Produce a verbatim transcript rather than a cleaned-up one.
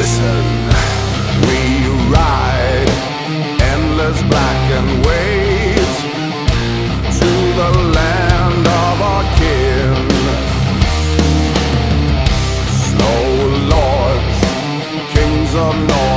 Listen, we ride endless blackened waves to the land of our kin. Snow lords, kings of North.